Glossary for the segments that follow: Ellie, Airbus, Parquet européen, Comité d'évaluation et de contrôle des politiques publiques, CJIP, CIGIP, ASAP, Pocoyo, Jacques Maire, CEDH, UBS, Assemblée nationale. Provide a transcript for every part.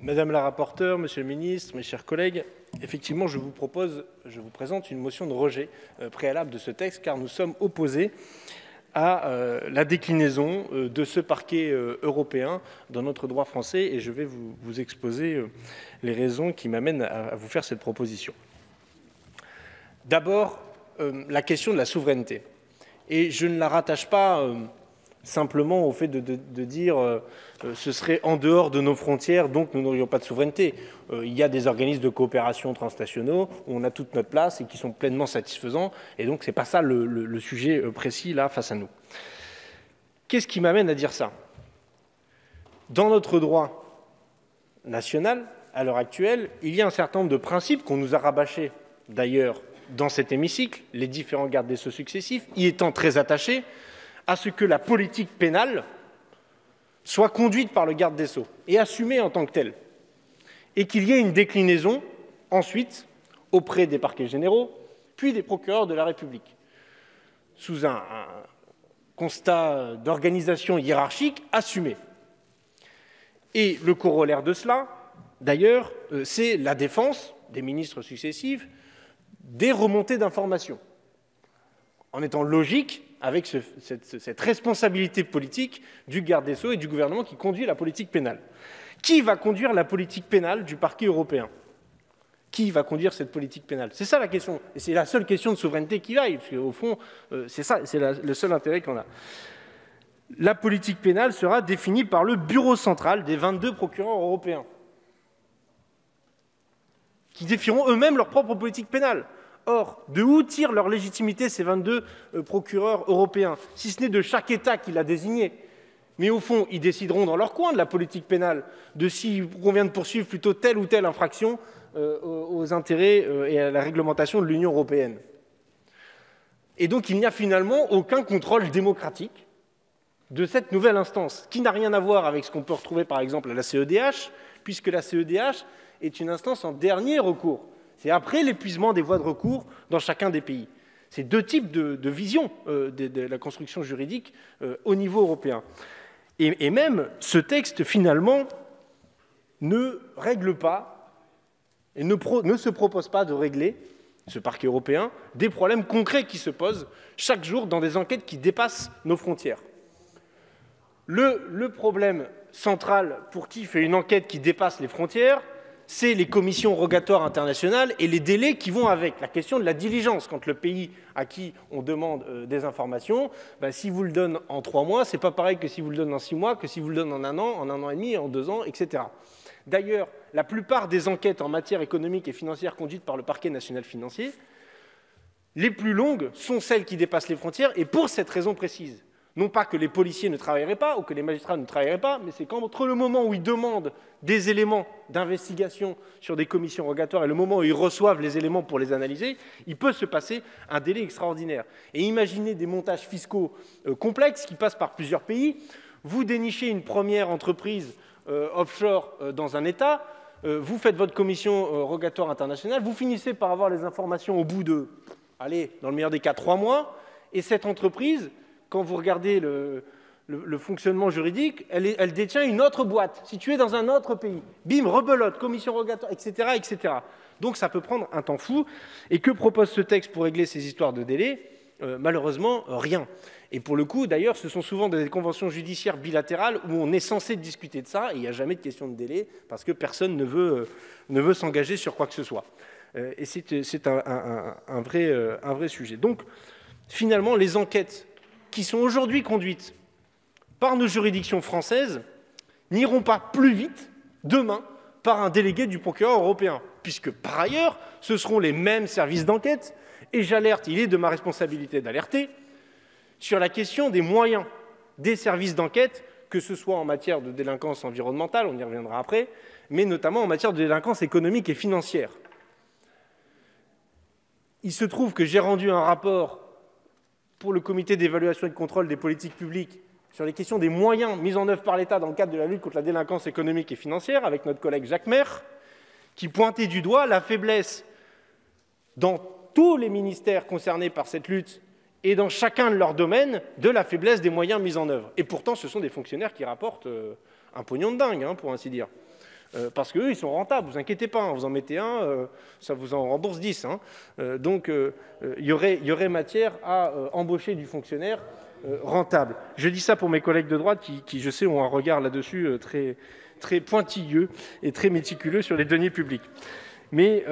Madame la rapporteure, monsieur le ministre, mes chers collègues, effectivement, je vous présente une motion de rejet préalable de ce texte, car nous sommes opposés à la déclinaison de ce parquet européen dans notre droit français, et je vais vous exposer les raisons qui m'amènent à vous faire cette proposition. D'abord, la question de la souveraineté. Et je ne la rattache pas simplement au fait de dire ce serait en dehors de nos frontières, donc nous n'aurions pas de souveraineté. Il y a des organismes de coopération transnationaux où on a toute notre place et qui sont pleinement satisfaisants, et donc ce n'est pas ça le sujet précis là face à nous. Qu'est-ce qui m'amène à dire ça? Dans notre droit national, à l'heure actuelle, il y a un certain nombre de principes qu'on nous a rabâchés d'ailleurs dans cet hémicycle, les différents gardes des Sceaux successifs, y étant très attachés, à ce que la politique pénale soit conduite par le garde des Sceaux et assumée en tant que telle, et qu'il y ait une déclinaison ensuite auprès des parquets généraux, puis des procureurs de la République, sous un constat d'organisation hiérarchique assumé. Et le corollaire de cela, d'ailleurs, c'est la défense des ministres successifs des remontées d'informations, en étant logique avec cette responsabilité politique du garde des Sceaux et du gouvernement qui conduit la politique pénale. Qui va conduire la politique pénale du parquet européen? Qui va conduire cette politique pénale? C'est ça la question, et c'est la seule question de souveraineté qui vaille, parce qu'au fond, c'est ça, c'est le seul intérêt qu'on a. La politique pénale sera définie par le bureau central des 22 procureurs européens, qui défieront eux-mêmes leur propre politique pénale. Or, de où tirent leur légitimité ces 22 procureurs européens, si ce n'est de chaque État qui l'a désigné? Mais au fond, ils décideront dans leur coin de la politique pénale, de s'il convient de poursuivre plutôt telle ou telle infraction aux intérêts et à la réglementation de l'Union européenne. Et donc, il n'y a finalement aucun contrôle démocratique de cette nouvelle instance, qui n'a rien à voir avec ce qu'on peut retrouver par exemple à la CEDH, puisque la CEDH est une instance en dernier recours. C'est après l'épuisement des voies de recours dans chacun des pays. C'est deux types de visions de la construction juridique au niveau européen. Et même, ce texte, finalement, ne règle pas, et ne se propose pas de régler, ce parquet européen, des problèmes concrets qui se posent chaque jour dans des enquêtes qui dépassent nos frontières. Le problème central pour qui fait une enquête qui dépasse les frontières, c'est les commissions rogatoires internationales et les délais qui vont avec. La question de la diligence, quand le pays à qui on demande des informations, ben, si vous le donne en 3 mois, c'est pas pareil que si vous le donne en 6 mois, que si vous le donne en 1 an et demi, en 2 ans, etc. D'ailleurs, la plupart des enquêtes en matière économique et financière conduites par le parquet national financier, les plus longues sont celles qui dépassent les frontières, et pour cette raison précise. Non pas que les policiers ne travailleraient pas ou que les magistrats ne travailleraient pas, mais c'est qu'entre le moment où ils demandent des éléments d'investigation sur des commissions rogatoires et le moment où ils reçoivent les éléments pour les analyser, il peut se passer un délai extraordinaire. Et imaginez des montages fiscaux complexes qui passent par plusieurs pays. Vous dénichez une première entreprise offshore dans un État, vous faites votre commission rogatoire internationale, vous finissez par avoir les informations au bout de, allez, dans le meilleur des cas, 3 mois, et cette entreprise, quand vous regardez le fonctionnement juridique, elle détient une autre boîte, située dans un autre pays. Bim, rebelote, commission rogatoire, etc., etc. Donc ça peut prendre un temps fou. Et que propose ce texte pour régler ces histoires de délai? Malheureusement, rien. Et pour le coup, d'ailleurs, ce sont souvent des conventions judiciaires bilatérales où on est censé discuter de ça, et il n'y a jamais de question de délai, parce que personne ne veut s'engager sur quoi que ce soit. Et c'est un vrai sujet. Donc, finalement, les enquêtes qui sont aujourd'hui conduites par nos juridictions françaises n'iront pas plus vite demain par un délégué du procureur européen, puisque par ailleurs, ce seront les mêmes services d'enquête, et j'alerte, il est de ma responsabilité d'alerter, sur la question des moyens des services d'enquête, que ce soit en matière de délinquance environnementale, on y reviendra après, mais notamment en matière de délinquance économique et financière. Il se trouve que j'ai rendu un rapport pour le Comité d'évaluation et de contrôle des politiques publiques sur les questions des moyens mis en œuvre par l'État dans le cadre de la lutte contre la délinquance économique et financière, avec notre collègue Jacques Maire, qui pointait du doigt la faiblesse dans tous les ministères concernés par cette lutte et dans chacun de leurs domaines de la faiblesse des moyens mis en œuvre. Et pourtant, ce sont des fonctionnaires qui rapportent un pognon de dingue, hein, pour ainsi dire. parce qu'eux, ils sont rentables, vous inquiétez pas, hein, vous en mettez un, ça vous en rembourse 10. Hein, donc, il y aurait matière à embaucher du fonctionnaire rentable. Je dis ça pour mes collègues de droite qui je sais, ont un regard là-dessus très pointilleux et très méticuleux sur les deniers publics. Mais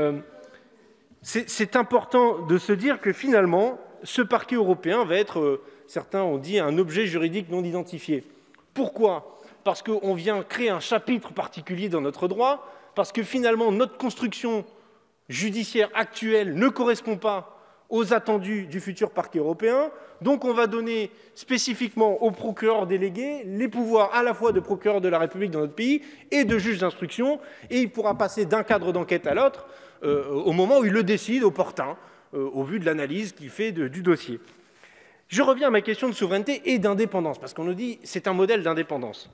c'est important de se dire que finalement, ce parquet européen va être, certains ont dit, un objet juridique non identifié. Pourquoi ? Parce qu'on vient créer un chapitre particulier dans notre droit, parce que finalement notre construction judiciaire actuelle ne correspond pas aux attendus du futur parquet européen. Donc on va donner spécifiquement aux procureurs délégués les pouvoirs à la fois de procureur de la République dans notre pays et de juge d'instruction, et il pourra passer d'un cadre d'enquête à l'autre au moment où il le décide opportun, au vu de l'analyse qu'il fait du dossier. Je reviens à ma question de souveraineté et d'indépendance, parce qu'on nous dit que c'est un modèle d'indépendance.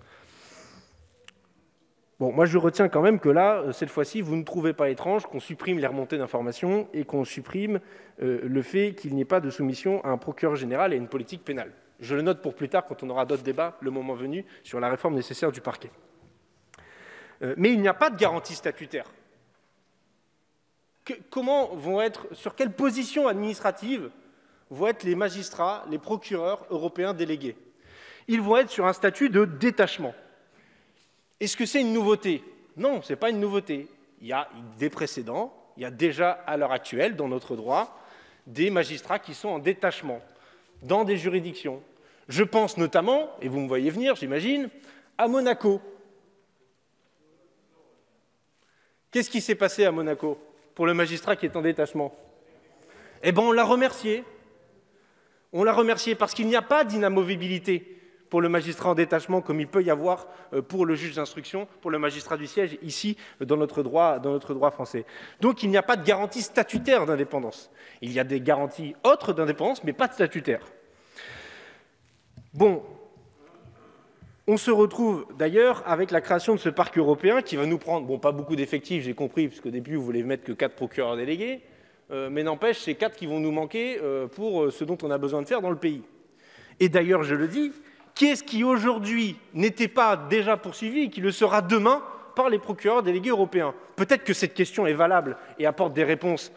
Bon, moi, je retiens quand même que là, cette fois-ci, vous ne trouvez pas étrange qu'on supprime les remontées d'informations et qu'on supprime le fait qu'il n'y ait pas de soumission à un procureur général et à une politique pénale. Je le note pour plus tard, quand on aura d'autres débats, le moment venu, sur la réforme nécessaire du parquet. Mais il n'y a pas de garantie statutaire. Comment vont être, sur quelle position administrative vont être les magistrats, les procureurs européens délégués? Ils vont être sur un statut de détachement. Est-ce que c'est une nouveauté? Non, ce n'est pas une nouveauté. Il y a des précédents, il y a déjà à l'heure actuelle, dans notre droit, des magistrats qui sont en détachement, dans des juridictions. Je pense notamment, et vous me voyez venir, j'imagine, à Monaco. Qu'est-ce qui s'est passé à Monaco pour le magistrat qui est en détachement? Eh bien, on l'a remercié. On l'a remercié parce qu'il n'y a pas d'inamovibilité pour le magistrat en détachement, comme il peut y avoir pour le juge d'instruction, pour le magistrat du siège, ici, dans notre droit français. Donc, il n'y a pas de garantie statutaire d'indépendance. Il y a des garanties autres d'indépendance, mais pas de statutaire. Bon, on se retrouve d'ailleurs avec la création de ce parquet européen qui va nous prendre, bon, pas beaucoup d'effectifs, j'ai compris, parce qu'au début, vous voulez mettre que 4 procureurs délégués, mais n'empêche, c'est 4 qui vont nous manquer pour ce dont on a besoin de faire dans le pays. Et d'ailleurs, je le dis, qu'est-ce qui, aujourd'hui, n'était pas déjà poursuivi et qui le sera demain par les procureurs délégués européens? Peut-être que cette question est valable et apporte des réponses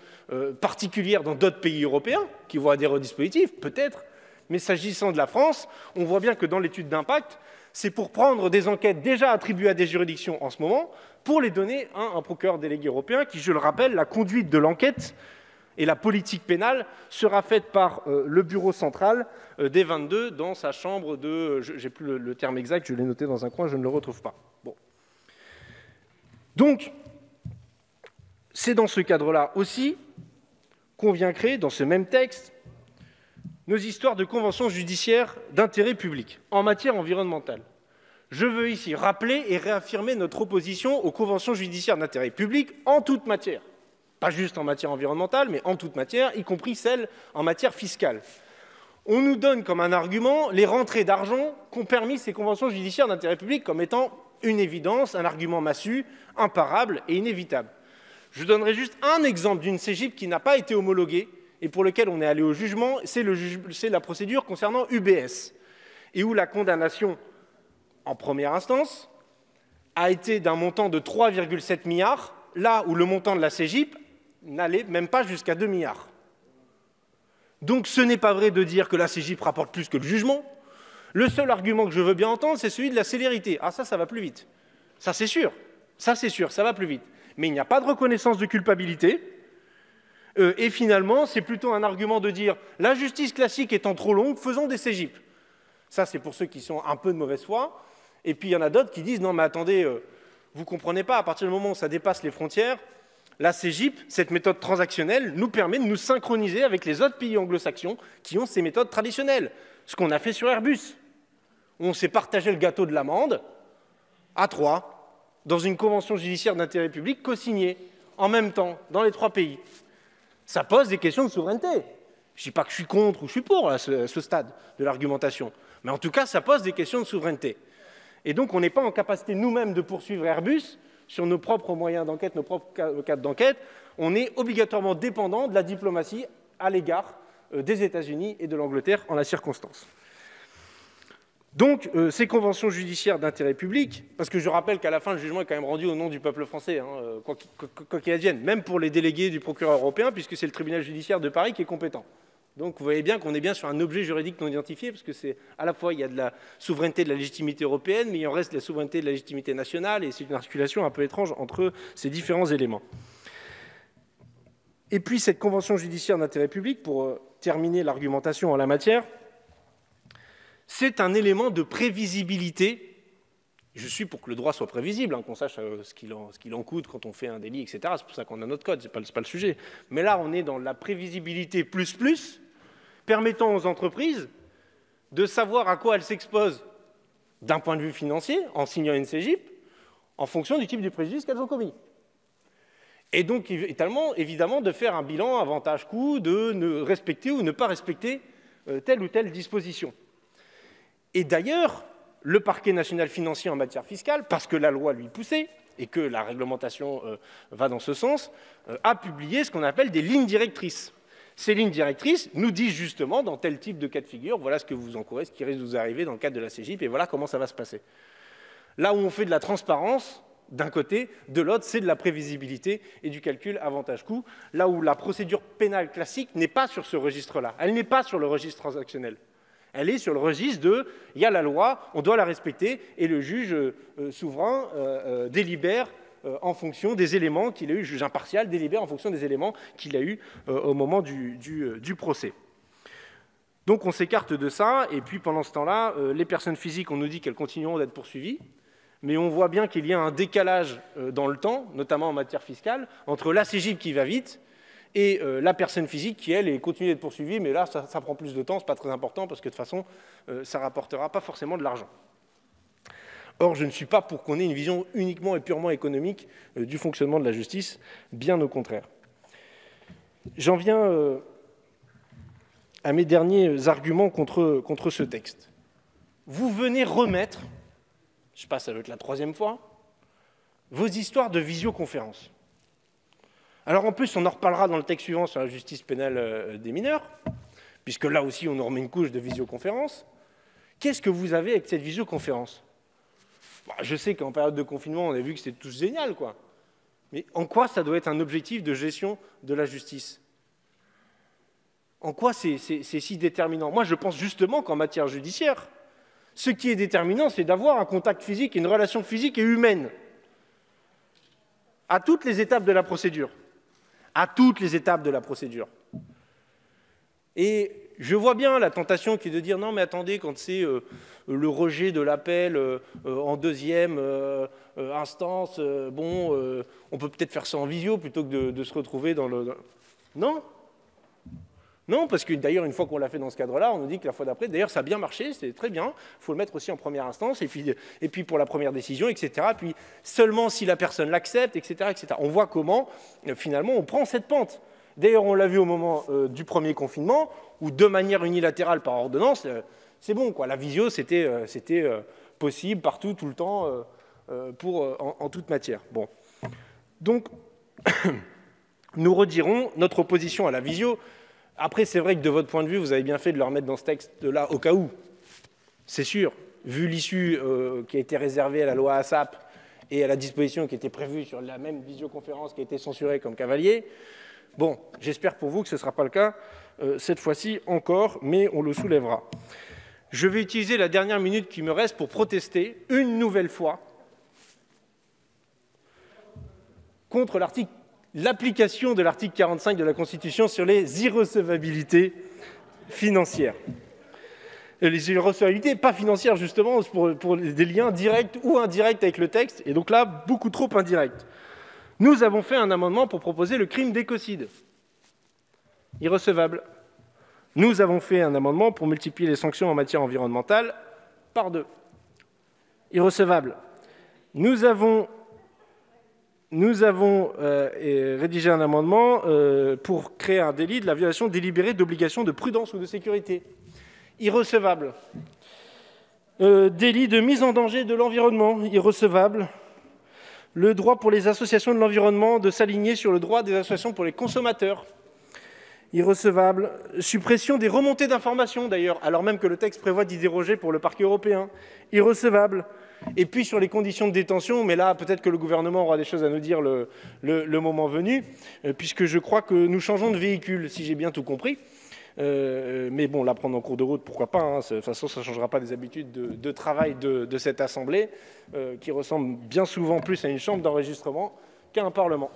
particulières dans d'autres pays européens qui vont adhérer au dispositif, peut-être. Mais s'agissant de la France, on voit bien que dans l'étude d'impact, c'est pour prendre des enquêtes déjà attribuées à des juridictions en ce moment, pour les donner à un procureur délégué européen qui, je le rappelle, la conduite de l'enquête et la politique pénale sera faite par le bureau central des 22 dans sa chambre de... j'ai plus le terme exact, je l'ai noté dans un coin, je ne le retrouve pas. Bon. Donc, c'est dans ce cadre-là aussi qu'on vient créer, dans ce même texte, nos histoires de conventions judiciaires d'intérêt public en matière environnementale. Je veux ici rappeler et réaffirmer notre opposition aux conventions judiciaires d'intérêt public en toute matière. Pas juste en matière environnementale, mais en toute matière, y compris celle en matière fiscale. On nous donne comme un argument les rentrées d'argent qu'ont permis ces conventions judiciaires d'intérêt public comme étant une évidence, un argument massu, imparable et inévitable. Je donnerai juste un exemple d'une CIGIP qui n'a pas été homologuée et pour lequel on est allé au jugement, c'est la procédure concernant UBS, et où la condamnation en première instance a été d'un montant de 3,7 milliards, là où le montant de la CIGIP n'allait même pas jusqu'à 2 milliards. Donc ce n'est pas vrai de dire que la CIGIP rapporte plus que le jugement. Le seul argument que je veux bien entendre, c'est celui de la célérité. Ah ça va plus vite. Ça c'est sûr. Ça c'est sûr, ça va plus vite. Mais il n'y a pas de reconnaissance de culpabilité. Et finalement, c'est plutôt un argument de dire la justice classique étant trop longue, faisons des CIGIP. Ça c'est pour ceux qui sont un peu de mauvaise foi. Et puis il y en a d'autres qui disent non mais attendez, vous ne comprenez pas, à partir du moment où ça dépasse les frontières, la CJIP, cette méthode transactionnelle, nous permet de nous synchroniser avec les autres pays anglo-saxons qui ont ces méthodes traditionnelles. Ce qu'on a fait sur Airbus. On s'est partagé le gâteau de l'amende à 3, dans une convention judiciaire d'intérêt public co-signée, en même temps, dans les 3 pays. Ça pose des questions de souveraineté. Je ne dis pas que je suis contre ou je suis pour à ce stade de l'argumentation. Mais en tout cas, ça pose des questions de souveraineté. Et donc, on n'est pas en capacité nous-mêmes de poursuivre Airbus sur nos propres moyens d'enquête, nos propres cadres d'enquête. On est obligatoirement dépendant de la diplomatie à l'égard des États-Unis et de l'Angleterre en la circonstance. Donc, ces conventions judiciaires d'intérêt public, parce que je rappelle qu'à la fin, le jugement est quand même rendu au nom du peuple français, hein, quoi qu'il advienne, même pour les délégués du procureur européen, puisque c'est le tribunal judiciaire de Paris qui est compétent. Donc, vous voyez bien qu'on est bien sur un objet juridique non identifié, parce que c'est à la fois, il y a de la souveraineté de la légitimité européenne, mais il en reste de la souveraineté de la légitimité nationale, et c'est une articulation un peu étrange entre ces différents éléments. Et puis, cette convention judiciaire d'intérêt public, pour terminer l'argumentation en la matière, c'est un élément de prévisibilité. Je suis pour que le droit soit prévisible, hein, qu'on sache ce qu'il en coûte quand on fait un délit, etc. C'est pour ça qu'on a notre code, c'est pas le sujet. Mais là, on est dans la prévisibilité plus, permettant aux entreprises de savoir à quoi elles s'exposent d'un point de vue financier, en signant une CIGIP, en fonction du type du préjudice qu'elles ont commis. Et donc, évidemment, de faire un bilan avantage-coût, de ne respecter ou ne pas respecter telle ou telle disposition. Et d'ailleurs, le parquet national financier en matière fiscale, parce que la loi lui poussait et que la réglementation va dans ce sens, a publié ce qu'on appelle des lignes directrices. Ces lignes directrices nous disent justement dans tel type de cas de figure, voilà ce que vous encourez, ce qui risque de vous arriver dans le cadre de la CJIP, et voilà comment ça va se passer. Là où on fait de la transparence, d'un côté, de l'autre, c'est de la prévisibilité et du calcul avantage-coût, là où la procédure pénale classique n'est pas sur ce registre-là, elle n'est pas sur le registre transactionnel. Elle est sur le registre de « il y a la loi, on doit la respecter » et le juge souverain délibère en fonction des éléments qu'il a eu, le juge impartial délibère en fonction des éléments qu'il a eu au moment du procès. Donc on s'écarte de ça, et puis pendant ce temps-là, les personnes physiques, on nous dit qu'elles continueront d'être poursuivies, mais on voit bien qu'il y a un décalage dans le temps, notamment en matière fiscale, entre la CJIP qui va vite, et la personne physique qui, elle, continue d'être poursuivie, mais là, ça prend plus de temps, c'est pas très important, parce que de toute façon, ça rapportera pas forcément de l'argent. Or, je ne suis pas pour qu'on ait une vision uniquement et purement économique du fonctionnement de la justice, bien au contraire. J'en viens à mes derniers arguments contre ce texte. Vous venez remettre, je passe avec la troisième fois, vos histoires de visioconférence. Alors en plus, on en reparlera dans le texte suivant sur la justice pénale des mineurs, puisque là aussi, on en remet une couche de visioconférence. Qu'est-ce que vous avez avec cette visioconférence? Je sais qu'en période de confinement, on a vu que c'était tout génial, quoi. Mais en quoi ça doit être un objectif de gestion de la justice? En quoi c'est si déterminant? Moi, je pense justement qu'en matière judiciaire, ce qui est déterminant, c'est d'avoir un contact physique, une relation physique et humaine à toutes les étapes de la procédure. À toutes les étapes de la procédure. Et je vois bien la tentation qui est de dire « Non, mais attendez, quand c'est le rejet de l'appel en deuxième instance, bon, on peut peut-être faire ça en visio plutôt que de se retrouver dans le... » Non. Non, parce que d'ailleurs, une fois qu'on l'a fait dans ce cadre-là, on nous dit que la fois d'après, d'ailleurs, ça a bien marché, c'est très bien, il faut le mettre aussi en première instance, et puis pour la première décision, etc. Puis seulement si la personne l'accepte, etc., etc. On voit comment, finalement, on prend cette pente. D'ailleurs, on l'a vu au moment du premier confinement, où de manière unilatérale par ordonnance, c'est bon, quoi. La visio, c'était possible partout, tout le temps, en toute matière. Bon. Donc, nous redirons notre opposition à la visio. Après, c'est vrai que de votre point de vue, vous avez bien fait de le remettre dans ce texte-là au cas où. C'est sûr, vu l'issue qui a été réservée à la loi ASAP et à la disposition qui était prévue sur la même visioconférence qui a été censurée comme cavalier, bon, j'espère pour vous que ce ne sera pas le cas cette fois-ci encore, mais on le soulèvera. Je vais utiliser la dernière minute qui me reste pour protester une nouvelle fois contre l'application de l'article 45 de la Constitution sur les irrecevabilités financières. Les irrecevabilités pas financières, justement, pour des liens directs ou indirects avec le texte, et donc là, beaucoup trop indirects. Nous avons fait un amendement pour proposer le crime d'écocide. Irrecevable. Nous avons fait un amendement pour multiplier les sanctions en matière environnementale par 2. Irrecevable. Nous avons rédigé un amendement pour créer un délit de la violation délibérée d'obligations de prudence ou de sécurité. Irrecevable. Délit de mise en danger de l'environnement. Irrecevable. Le droit pour les associations de l'environnement de s'aligner sur le droit des associations pour les consommateurs. irrecevable. Suppression des remontées d'informations, d'ailleurs, alors même que le texte prévoit d'y déroger pour le Parquet européen. Irrecevable. Et puis sur les conditions de détention, mais là, peut-être que le gouvernement aura des choses à nous dire le moment venu, puisque je crois que nous changeons de véhicule, si j'ai bien tout compris. Mais bon, la prendre en cours de route, pourquoi pas, hein, de toute façon, ça ne changera pas des habitudes de travail de cette Assemblée, qui ressemble bien souvent plus à une chambre d'enregistrement qu'à un Parlement.